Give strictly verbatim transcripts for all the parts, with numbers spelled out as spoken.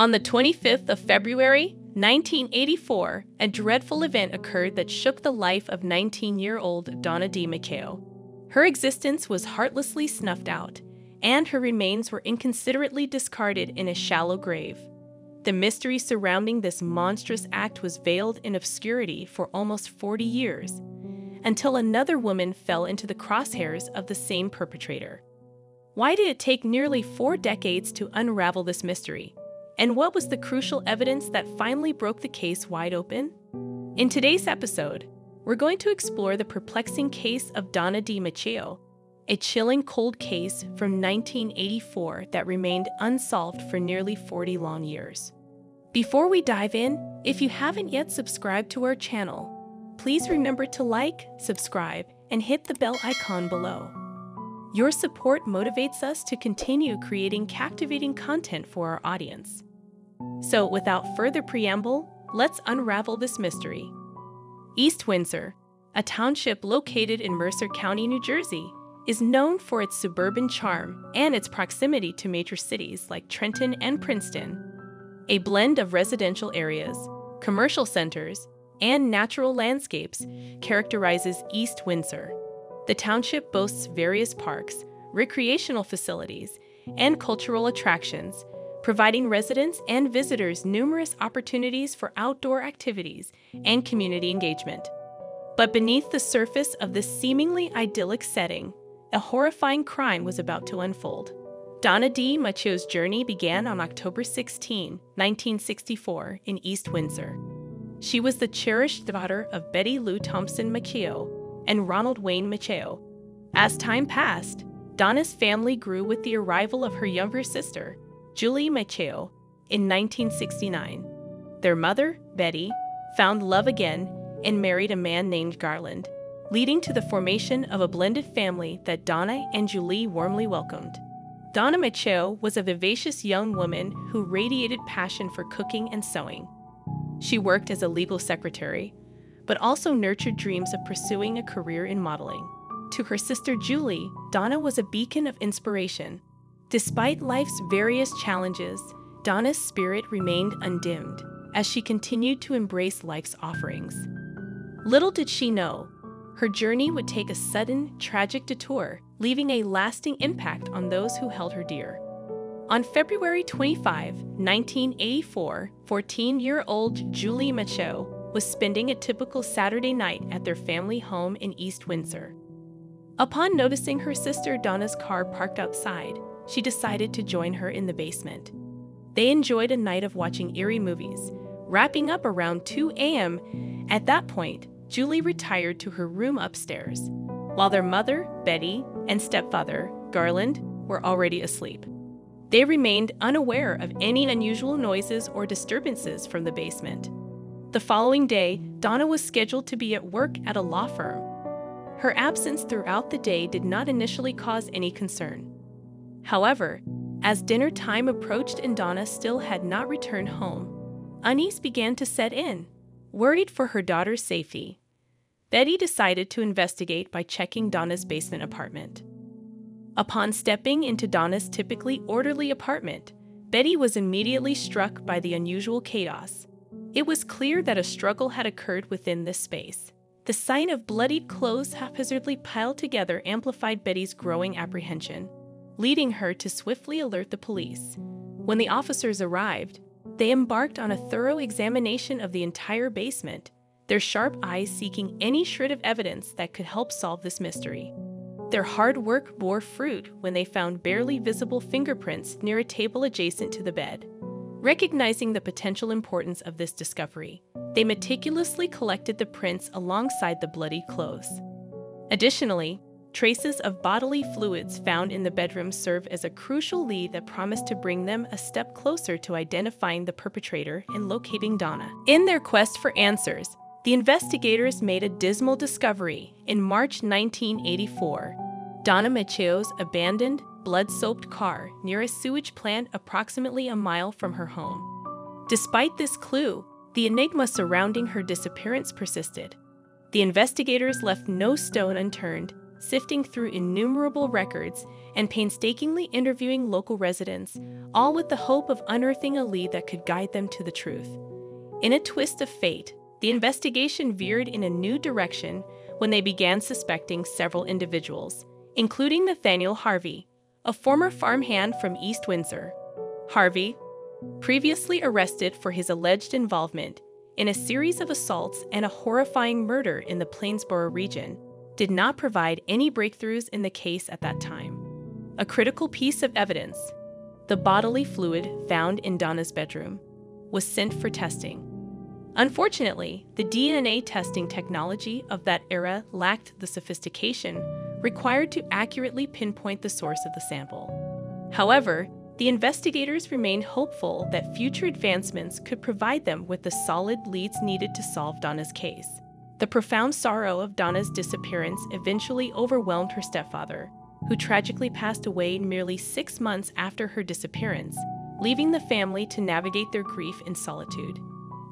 On the twenty-fifth of February, nineteen eighty-four, a dreadful event occurred that shook the life of nineteen-year-old Donna DiMaceo. Her existence was heartlessly snuffed out, and her remains were inconsiderately discarded in a shallow grave. The mystery surrounding this monstrous act was veiled in obscurity for almost forty years, until another woman fell into the crosshairs of the same perpetrator. Why did it take nearly four decades to unravel this mystery? And what was the crucial evidence that finally broke the case wide open? In today's episode, we're going to explore the perplexing case of Donna DiMaceo, a chilling cold case from nineteen eighty-four that remained unsolved for nearly forty long years. Before we dive in, if you haven't yet subscribed to our channel, please remember to like, subscribe, and hit the bell icon below. Your support motivates us to continue creating captivating content for our audience. So, without further preamble, let's unravel this mystery. East Windsor, a township located in Mercer County, New Jersey, is known for its suburban charm and its proximity to major cities like Trenton and Princeton. A blend of residential areas, commercial centers, and natural landscapes characterizes East Windsor. The township boasts various parks, recreational facilities, and cultural attractions, providing residents and visitors numerous opportunities for outdoor activities and community engagement. But beneath the surface of this seemingly idyllic setting, a horrifying crime was about to unfold. Donna DiMaceo's journey began on October sixteenth, nineteen sixty-four, in East Windsor. She was the cherished daughter of Betty Lou Thompson Macchio and Ronald Wayne Macchio. As time passed, Donna's family grew with the arrival of her younger sister, Julie Macchio, in nineteen sixty-nine. Their mother, Betty, found love again and married a man named Garland, leading to the formation of a blended family that Donna and Julie warmly welcomed. Donna Macchio was a vivacious young woman who radiated passion for cooking and sewing. She worked as a legal secretary, but also nurtured dreams of pursuing a career in modeling. To her sister Julie, Donna was a beacon of inspiration. Despite life's various challenges, Donna's spirit remained undimmed as she continued to embrace life's offerings. Little did she know, her journey would take a sudden, tragic detour, leaving a lasting impact on those who held her dear. On February twenty-fifth, nineteen eighty-four, fourteen-year-old Julie Macchio was spending a typical Saturday night at their family home in East Windsor. Upon noticing her sister Donna's car parked outside, she decided to join her in the basement. They enjoyed a night of watching eerie movies, wrapping up around two a m At that point, Julie retired to her room upstairs, while their mother, Betty, and stepfather, Garland, were already asleep. They remained unaware of any unusual noises or disturbances from the basement. The following day, Donna was scheduled to be at work at a law firm. Her absence throughout the day did not initially cause any concern. However, as dinner time approached and Donna still had not returned home, unease began to set in, worried for her daughter's safety. Betty decided to investigate by checking Donna's basement apartment. Upon stepping into Donna's typically orderly apartment, Betty was immediately struck by the unusual chaos. It was clear that a struggle had occurred within this space. The sight of bloodied clothes haphazardly piled together amplified Betty's growing apprehension, leading her to swiftly alert the police. When the officers arrived, they embarked on a thorough examination of the entire basement, their sharp eyes seeking any shred of evidence that could help solve this mystery. Their hard work bore fruit when they found barely visible fingerprints near a table adjacent to the bed. Recognizing the potential importance of this discovery, they meticulously collected the prints alongside the bloody clothes. Additionally, traces of bodily fluids found in the bedroom serve as a crucial lead that promised to bring them a step closer to identifying the perpetrator and locating Donna. In their quest for answers, the investigators made a dismal discovery in March nineteen eighty-four. Donna Maceo's abandoned, blood-soaked car near a sewage plant approximately a mile from her home. Despite this clue, the enigma surrounding her disappearance persisted. The investigators left no stone unturned, sifting through innumerable records and painstakingly interviewing local residents, all with the hope of unearthing a lead that could guide them to the truth. In a twist of fate, the investigation veered in a new direction when they began suspecting several individuals, including Nathaniel Harvey, a former farmhand from East Windsor. Harvey, previously arrested for his alleged involvement in a series of assaults and a horrifying murder in the Plainsboro region, did not provide any breakthroughs in the case at that time. A critical piece of evidence, the bodily fluid found in Donna's bedroom, was sent for testing. Unfortunately, the D N A testing technology of that era lacked the sophistication required to accurately pinpoint the source of the sample. However, the investigators remained hopeful that future advancements could provide them with the solid leads needed to solve Donna's case. The profound sorrow of Donna's disappearance eventually overwhelmed her stepfather, who tragically passed away merely six months after her disappearance, leaving the family to navigate their grief in solitude.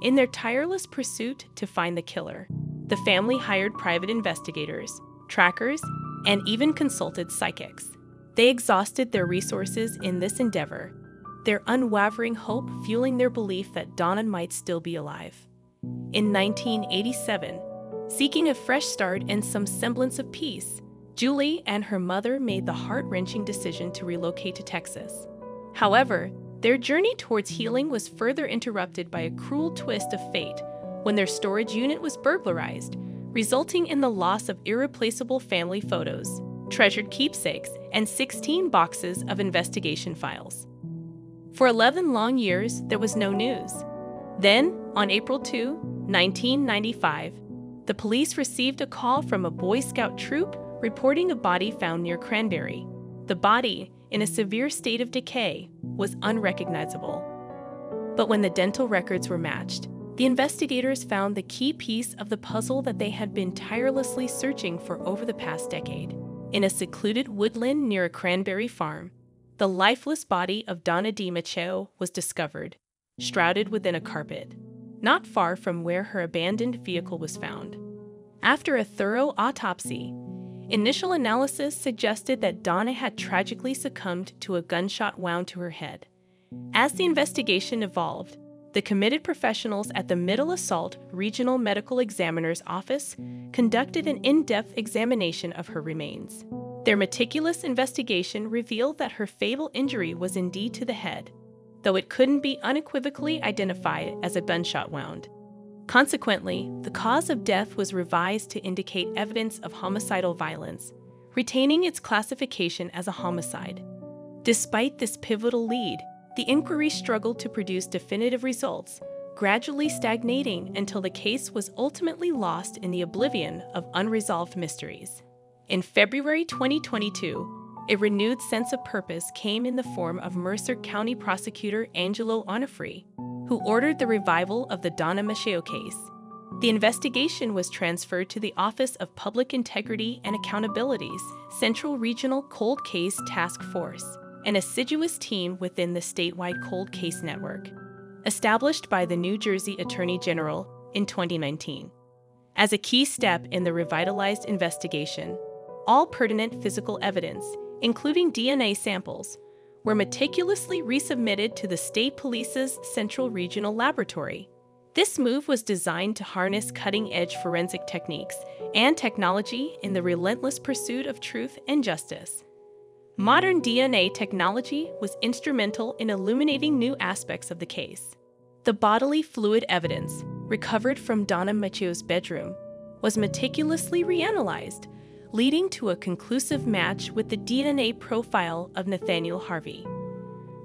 In their tireless pursuit to find the killer, the family hired private investigators, trackers, and even consulted psychics. They exhausted their resources in this endeavor, their unwavering hope fueling their belief that Donna might still be alive. In nineteen eighty-seven, seeking a fresh start and some semblance of peace, Julie and her mother made the heart-wrenching decision to relocate to Texas. However, their journey towards healing was further interrupted by a cruel twist of fate when their storage unit was burglarized, resulting in the loss of irreplaceable family photos, treasured keepsakes, and sixteen boxes of investigation files. For eleven long years, there was no news. Then, on April second, nineteen ninety-five, the police received a call from a Boy Scout troop reporting a body found near Cranberry. The body, in a severe state of decay, was unrecognizable. But when the dental records were matched, the investigators found the key piece of the puzzle that they had been tirelessly searching for over the past decade. In a secluded woodland near a Cranberry farm, the lifeless body of Donna DiMaceo was discovered, shrouded within a carpet, not far from where her abandoned vehicle was found. After a thorough autopsy, initial analysis suggested that Donna had tragically succumbed to a gunshot wound to her head. As the investigation evolved, the committed professionals at the Middle Assault Regional Medical Examiner's Office conducted an in-depth examination of her remains. Their meticulous investigation revealed that her fatal injury was indeed to the head, though it couldn't be unequivocally identified as a gunshot wound. Consequently, the cause of death was revised to indicate evidence of homicidal violence, retaining its classification as a homicide. Despite this pivotal lead, the inquiry struggled to produce definitive results, gradually stagnating until the case was ultimately lost in the oblivion of unresolved mysteries. In February twenty twenty-two, a renewed sense of purpose came in the form of Mercer County Prosecutor Angelo Onofri, who ordered the revival of the Donna Macchio case. The investigation was transferred to the Office of Public Integrity and Accountability's Central Regional Cold Case Task Force, an assiduous team within the statewide cold case network, established by the New Jersey Attorney General in twenty nineteen. As a key step in the revitalized investigation, all pertinent physical evidence, including D N A samples, were meticulously resubmitted to the state police's Central Regional Laboratory. This move was designed to harness cutting-edge forensic techniques and technology in the relentless pursuit of truth and justice. Modern D N A technology was instrumental in illuminating new aspects of the case. The bodily fluid evidence, recovered from Donna Macchio's bedroom, was meticulously reanalyzed, leading to a conclusive match with the D N A profile of Nathaniel Harvey.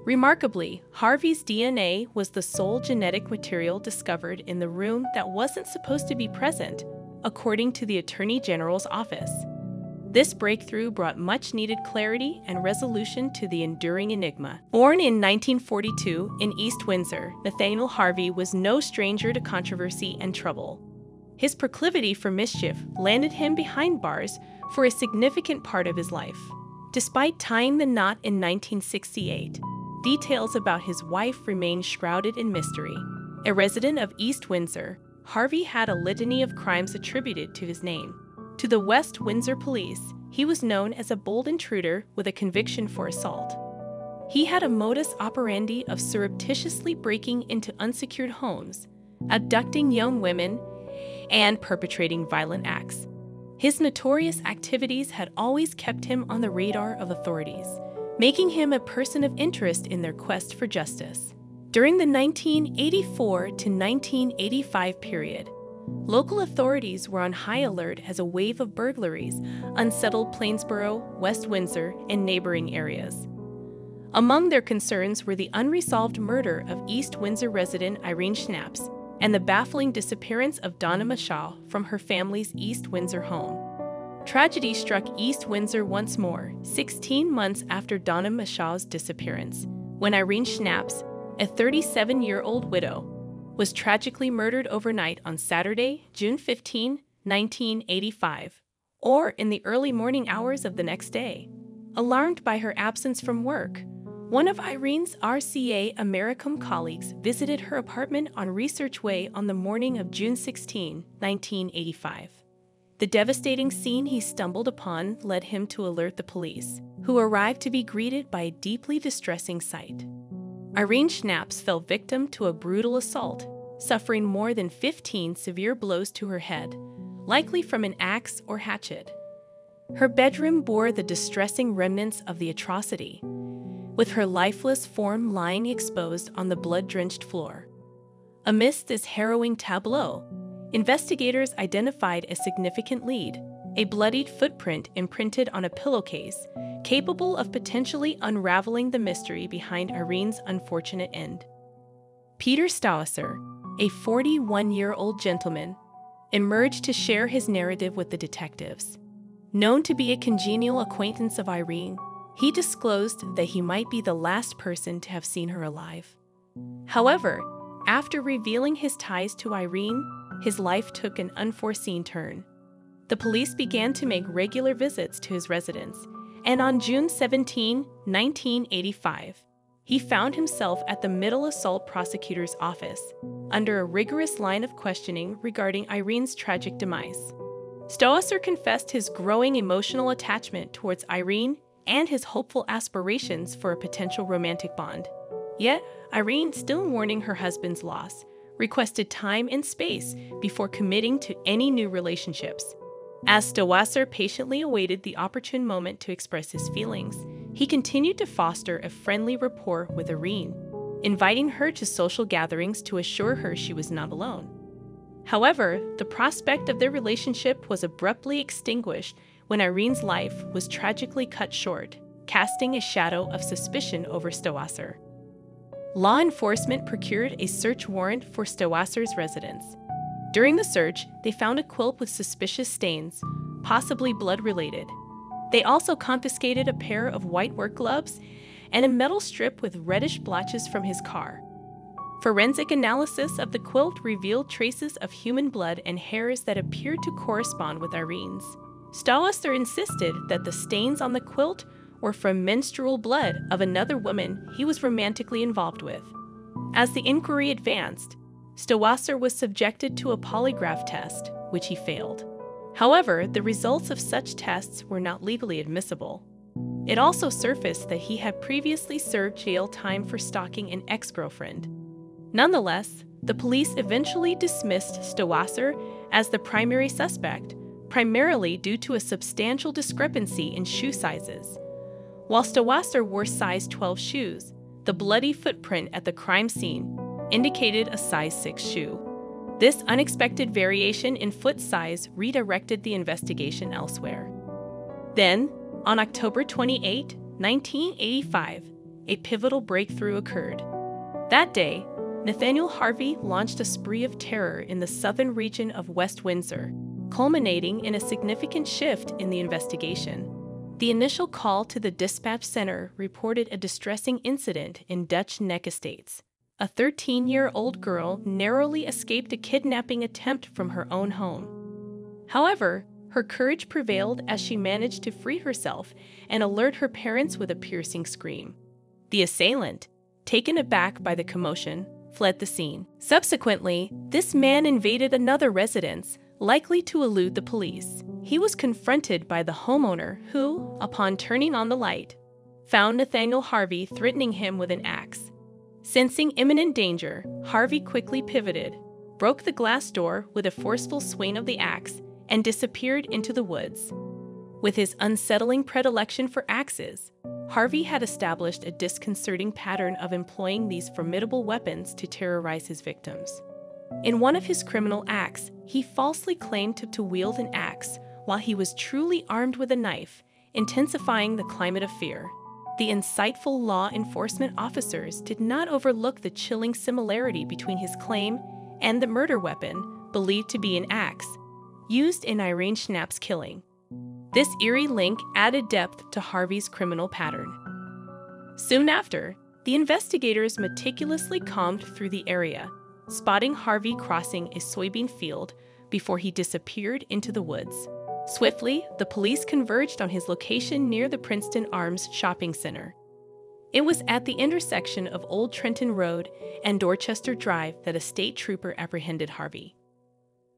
Remarkably, Harvey's D N A was the sole genetic material discovered in the room that wasn't supposed to be present, according to the Attorney General's office. This breakthrough brought much-needed clarity and resolution to the enduring enigma. Born in nineteen forty-two in East Windsor, Nathaniel Harvey was no stranger to controversy and trouble. His proclivity for mischief landed him behind bars for a significant part of his life. Despite tying the knot in nineteen sixty-eight, details about his wife remained shrouded in mystery. A resident of East Windsor, Harvey had a litany of crimes attributed to his name. To the West Windsor police, He was known as a bold intruder with a conviction for assault. He had a modus operandi of surreptitiously breaking into unsecured homes, abducting young women, and perpetrating violent acts. His notorious activities had always kept him on the radar of authorities, making him a person of interest in their quest for justice. During the nineteen eighty-four to nineteen eighty-five period, local authorities were on high alert as a wave of burglaries unsettled Plainsboro, West Windsor, and neighboring areas. Among their concerns were the unresolved murder of East Windsor resident Irene Schnaps and the baffling disappearance of Donna Michal from her family's East Windsor home. Tragedy struck East Windsor once more, sixteen months after Donna Machal's disappearance, when Irene Schnaps, a thirty-seven-year-old widow, was tragically murdered overnight on Saturday, June fifteenth, nineteen eighty-five, or in the early morning hours of the next day. Alarmed by her absence from work, one of Irene's R C A Americom colleagues visited her apartment on Research Way on the morning of June sixteenth, nineteen eighty-five. The devastating scene he stumbled upon led him to alert the police, who arrived to be greeted by a deeply distressing sight. Irene Schnaps fell victim to a brutal assault, suffering more than fifteen severe blows to her head, likely from an axe or hatchet. Her bedroom bore the distressing remnants of the atrocity, with her lifeless form lying exposed on the blood-drenched floor. Amidst this harrowing tableau, investigators identified a significant lead, a bloodied footprint imprinted on a pillowcase, capable of potentially unraveling the mystery behind Irene's unfortunate end. Peter Stowasser, a forty-one-year-old gentleman, emerged to share his narrative with the detectives. Known to be a congenial acquaintance of Irene, he disclosed that he might be the last person to have seen her alive. However, after revealing his ties to Irene, his life took an unforeseen turn. The police began to make regular visits to his residence, and on June seventeenth, nineteen eighty-five, he found himself at the Middle Assault Prosecutor's Office, under a rigorous line of questioning regarding Irene's tragic demise. Stowasser confessed his growing emotional attachment towards Irene and his hopeful aspirations for a potential romantic bond. Yet, Irene, still mourning her husband's loss, requested time and space before committing to any new relationships. As Stowasser patiently awaited the opportune moment to express his feelings, he continued to foster a friendly rapport with Irene, inviting her to social gatherings to assure her she was not alone. However, the prospect of their relationship was abruptly extinguished when Irene's life was tragically cut short, casting a shadow of suspicion over Stowasser. Law enforcement procured a search warrant for Stowasser's residence. During the search, they found a quilt with suspicious stains, possibly blood-related. They also confiscated a pair of white work gloves and a metal strip with reddish blotches from his car. Forensic analysis of the quilt revealed traces of human blood and hairs that appeared to correspond with Irene's. Stowasser insisted that the stains on the quilt were from menstrual blood of another woman he was romantically involved with. As the inquiry advanced, Stowasser was subjected to a polygraph test, which he failed. However, the results of such tests were not legally admissible. It also surfaced that he had previously served jail time for stalking an ex-girlfriend. Nonetheless, the police eventually dismissed Stowasser as the primary suspect, primarily due to a substantial discrepancy in shoe sizes. While Stowasser wore size twelve shoes, the bloody footprint at the crime scene indicated a size six shoe. This unexpected variation in foot size redirected the investigation elsewhere. Then, on October twenty-eighth, nineteen eighty-five, a pivotal breakthrough occurred. That day, Nathaniel Harvey launched a spree of terror in the southern region of West Windsor, culminating in a significant shift in the investigation. The initial call to the dispatch center reported a distressing incident in Dutch Neck Estates. A thirteen-year-old girl narrowly escaped a kidnapping attempt from her own home. However, her courage prevailed as she managed to free herself and alert her parents with a piercing scream. The assailant, taken aback by the commotion, fled the scene. Subsequently, this man invaded another residence, likely to elude the police. He he was confronted by the homeowner who, upon turning on the light, found Nathaniel Harvey threatening him with an axe. Sensing imminent danger, Harvey quickly pivoted, broke the glass door with a forceful swing of the axe, and disappeared into the woods. With his unsettling predilection for axes, Harvey had established a disconcerting pattern of employing these formidable weapons to terrorize his victims. In one of his criminal acts, he falsely claimed to, to wield an axe while he was truly armed with a knife, intensifying the climate of fear. The insightful law enforcement officers did not overlook the chilling similarity between his claim and the murder weapon, believed to be an axe, used in Irene Schnaps' killing. This eerie link added depth to Harvey's criminal pattern. Soon after, the investigators meticulously combed through the area, spotting Harvey crossing a soybean field before he disappeared into the woods. Swiftly, the police converged on his location near the Princeton Arms Shopping Center. It was at the intersection of Old Trenton Road and Dorchester Drive that a state trooper apprehended Harvey.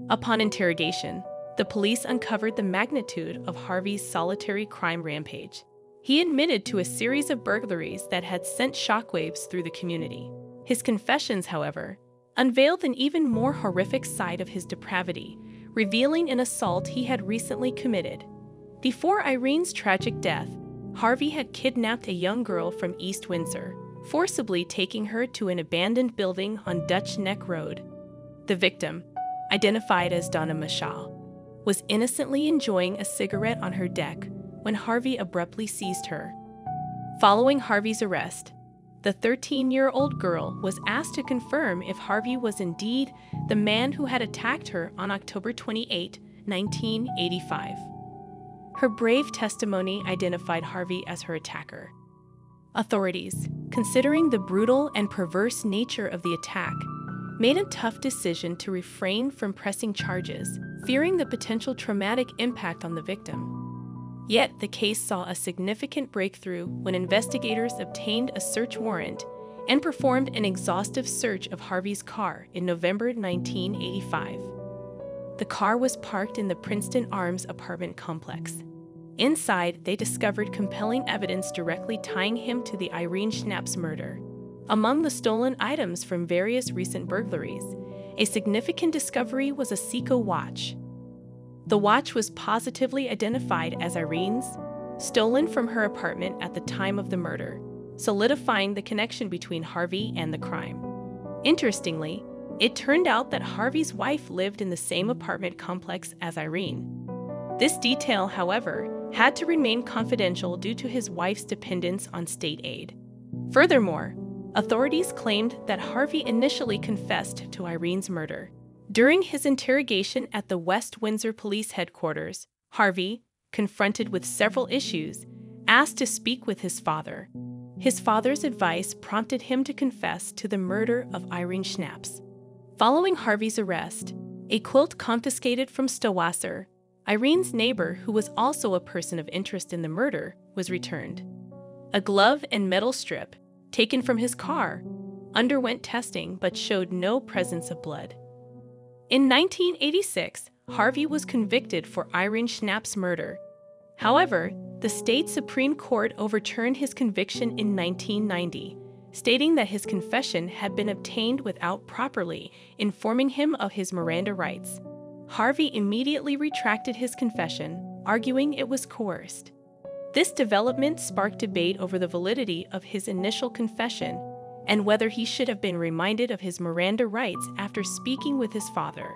Upon interrogation, the police uncovered the magnitude of Harvey's solitary crime rampage. He admitted to a series of burglaries that had sent shockwaves through the community. His confessions, however, unveiled an even more horrific side of his depravity, revealing an assault he had recently committed. Before Irene's tragic death, Harvey had kidnapped a young girl from East Windsor, forcibly taking her to an abandoned building on Dutch Neck Road. The victim, identified as Donna Michal, was innocently enjoying a cigarette on her deck when Harvey abruptly seized her. Following Harvey's arrest, the thirteen-year-old girl was asked to confirm if Harvey was indeed the man who had attacked her on October twenty-eighth, nineteen eighty-five. Her brave testimony identified Harvey as her attacker. Authorities, considering the brutal and perverse nature of the attack, made a tough decision to refrain from pressing charges, fearing the potential traumatic impact on the victim. Yet, the case saw a significant breakthrough when investigators obtained a search warrant and performed an exhaustive search of Harvey's car in November nineteen eighty-five. The car was parked in the Princeton Arms apartment complex. Inside, they discovered compelling evidence directly tying him to the Irene Schnaps murder. Among the stolen items from various recent burglaries, a significant discovery was a Seiko watch. The watch was positively identified as Irene's, stolen from her apartment at the time of the murder, solidifying the connection between Harvey and the crime. Interestingly, it turned out that Harvey's wife lived in the same apartment complex as Irene. This detail, however, had to remain confidential due to his wife's dependence on state aid. Furthermore, authorities claimed that Harvey initially confessed to Irene's murder. During his interrogation at the West Windsor Police Headquarters, Harvey, confronted with several issues, asked to speak with his father. His father's advice prompted him to confess to the murder of Irene Schnaps. Following Harvey's arrest, a quilt confiscated from Stowasser, Irene's neighbor, who was also a person of interest in the murder, was returned. A glove and metal strip, taken from his car, underwent testing but showed no presence of blood. In nineteen eighty-six, Harvey was convicted for Irene Schnaps' murder. However, the state Supreme Court overturned his conviction in nineteen ninety, stating that his confession had been obtained without properly informing him of his Miranda rights. Harvey immediately retracted his confession, arguing it was coerced. This development sparked debate over the validity of his initial confession and whether he should have been reminded of his Miranda rights after speaking with his father.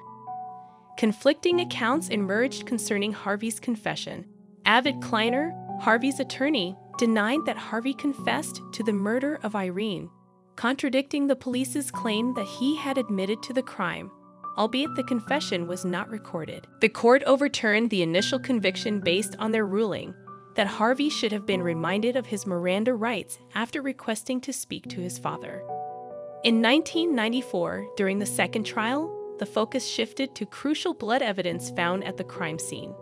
Conflicting accounts emerged concerning Harvey's confession. Avid Kleiner, Harvey's attorney, denied that Harvey confessed to the murder of Irene, contradicting the police's claim that he had admitted to the crime, albeit the confession was not recorded. The court overturned the initial conviction based on their ruling that Harvey should have been reminded of his Miranda rights after requesting to speak to his father. In nineteen ninety-four, during the second trial, the focus shifted to crucial blood evidence found at the crime scene.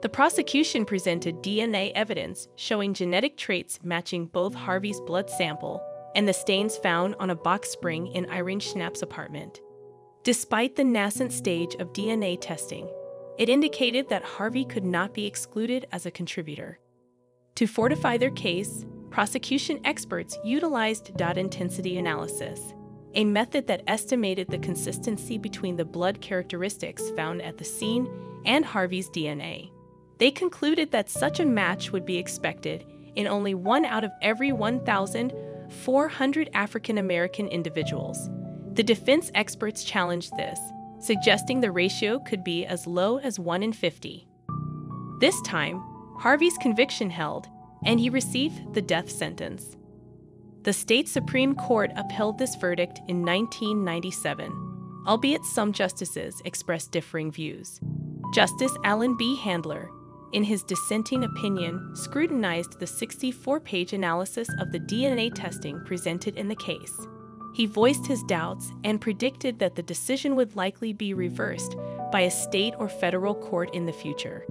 The prosecution presented D N A evidence showing genetic traits matching both Harvey's blood sample and the stains found on a box spring in Irene Schnaps' apartment. Despite the nascent stage of D N A testing, It indicated that Harvey could not be excluded as a contributor. To fortify their case, prosecution experts utilized dot intensity analysis, a method that estimated the consistency between the blood characteristics found at the scene and Harvey's D N A. They concluded that such a match would be expected in only one out of every one thousand four hundred African-American individuals. The defense experts challenged this, suggesting the ratio could be as low as one in fifty. This time, Harvey's conviction held, and he received the death sentence. The state Supreme Court upheld this verdict in nineteen ninety-seven, albeit some justices expressed differing views. Justice Alan B. Handler, in his dissenting opinion, scrutinized the sixty-four page analysis of the D N A testing presented in the case. He voiced his doubts and predicted that the decision would likely be reversed by a state or federal court in the future.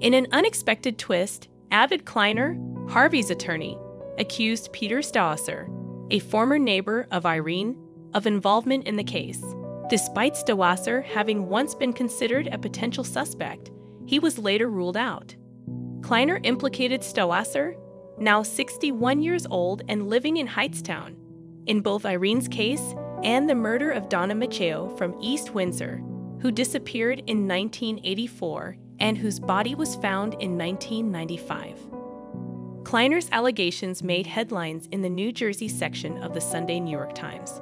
In an unexpected twist, Avid Kleiner, Harvey's attorney, accused Peter Stowasser, a former neighbor of Irene, of involvement in the case. Despite Stowasser having once been considered a potential suspect, he was later ruled out. Kleiner implicated Stowasser, now sixty-one years old and living in Heightstown, in both Irene's case and the murder of Donna Macchio from East Windsor, who disappeared in nineteen eighty-four and whose body was found in nineteen ninety-five. Kleiner's allegations made headlines in the New Jersey section of the Sunday New York Times.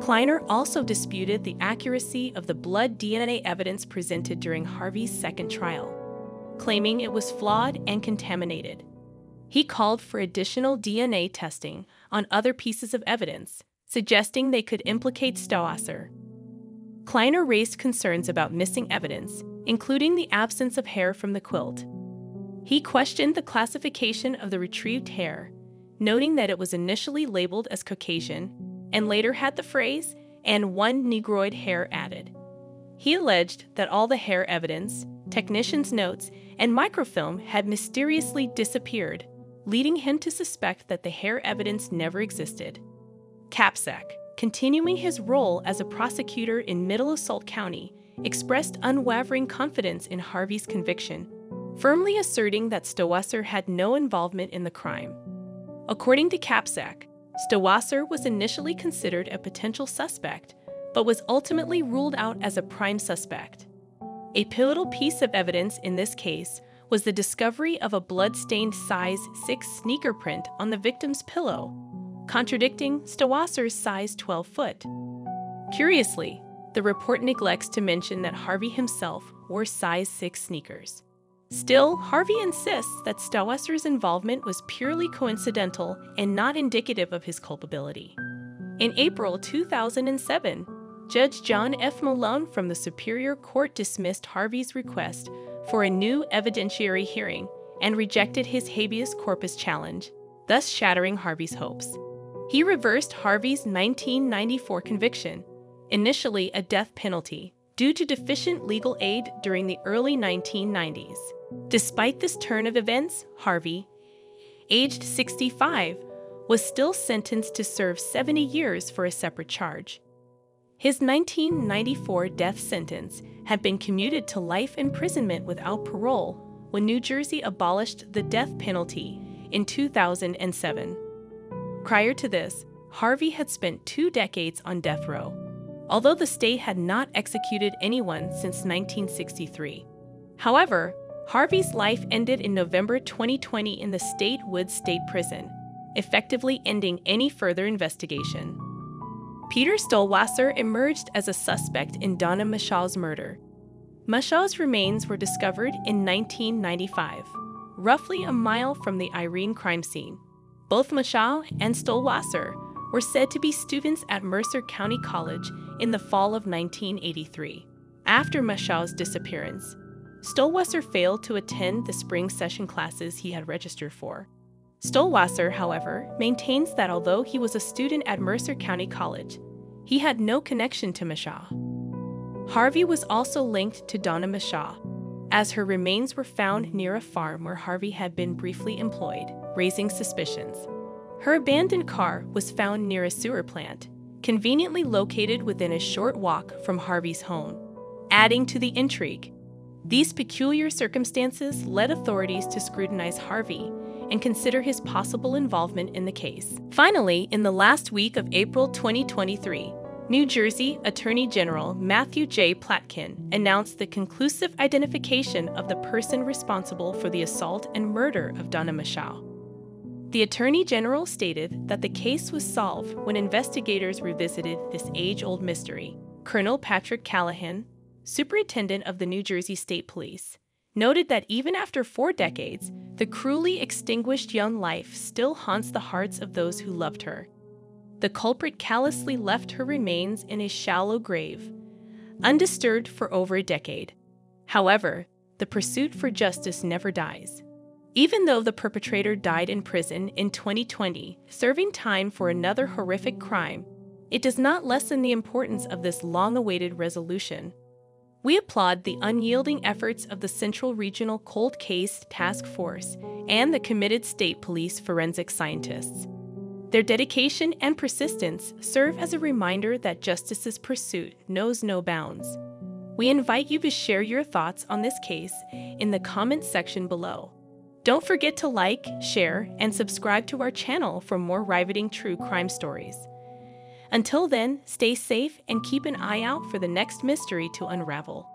Kleiner also disputed the accuracy of the blood D N A evidence presented during Harvey's second trial, claiming it was flawed and contaminated. He called for additional D N A testing on other pieces of evidence, suggesting they could implicate Stowasser. Kleiner raised concerns about missing evidence, including the absence of hair from the quilt. He questioned the classification of the retrieved hair, noting that it was initially labeled as Caucasian and later had the phrase, "and one Negroid hair" added. He alleged that all the hair evidence, technicians' notes, and microfilm had mysteriously disappeared, leading him to suspect that the hair evidence never existed. Capsack, continuing his role as a prosecutor in Middle Assault County, expressed unwavering confidence in Harvey's conviction, firmly asserting that Stowasser had no involvement in the crime. According to Capsack, Stowasser was initially considered a potential suspect, but was ultimately ruled out as a prime suspect. A pivotal piece of evidence in this case was the discovery of a blood-stained size six sneaker print on the victim's pillow, contradicting Stowasser's size twelve foot. Curiously, the report neglects to mention that Harvey himself wore size six sneakers. Still, Harvey insists that Stowasser's involvement was purely coincidental and not indicative of his culpability. In April two thousand seven, Judge John F. Malone from the Superior Court dismissed Harvey's request for a new evidentiary hearing and rejected his habeas corpus challenge, thus shattering Harvey's hopes. He reversed Harvey's nineteen ninety-four conviction, initially a death penalty, due to deficient legal aid during the early nineteen nineties. Despite this turn of events, Harvey, aged sixty-five, was still sentenced to serve seventy years for a separate charge. His nineteen ninety-four death sentence had been commuted to life imprisonment without parole when New Jersey abolished the death penalty in two thousand seven. Prior to this, Harvey had spent two decades on death row, although the state had not executed anyone since nineteen sixty-three. However, Harvey's life ended in November twenty twenty in the State Woods State Prison, effectively ending any further investigation. Peter Stolwasser emerged as a suspect in Donna Mashaw's murder. Mashaw's remains were discovered in nineteen ninety-five, roughly a mile from the Irene crime scene. Both Mashaw and Stolwasser were said to be students at Mercer County College in the fall of nineteen eighty-three. After Mashaw's disappearance, Stowasser failed to attend the spring session classes he had registered for. Stowasser, however, maintains that although he was a student at Mercer County College, he had no connection to Mashaw. Harvey was also linked to Donna Mashaw, as her remains were found near a farm where Harvey had been briefly employed, raising suspicions. Her abandoned car was found near a sewer plant, conveniently located within a short walk from Harvey's home. Adding to the intrigue, These peculiar circumstances led authorities to scrutinize Harvey and consider his possible involvement in the case. Finally, in the last week of April twenty twenty-three, New Jersey Attorney General Matthew J. Platkin announced the conclusive identification of the person responsible for the assault and murder of Donna Michal. The Attorney General stated that the case was solved when investigators revisited this age-old mystery. Colonel Patrick Callahan, Superintendent of the New Jersey State Police, noted that even after four decades, the cruelly extinguished young life still haunts the hearts of those who loved her. The culprit callously left her remains in a shallow grave, undisturbed for over a decade. However, the pursuit for justice never dies. Even though the perpetrator died in prison in twenty twenty, serving time for another horrific crime, it does not lessen the importance of this long-awaited resolution. We applaud the unyielding efforts of the Central Regional Cold Case Task Force and the committed state police forensic scientists. Their dedication and persistence serve as a reminder that justice's pursuit knows no bounds. We invite you to share your thoughts on this case in the comments section below. Don't forget to like, share, and subscribe to our channel for more riveting true crime stories. Until then, stay safe and keep an eye out for the next mystery to unravel.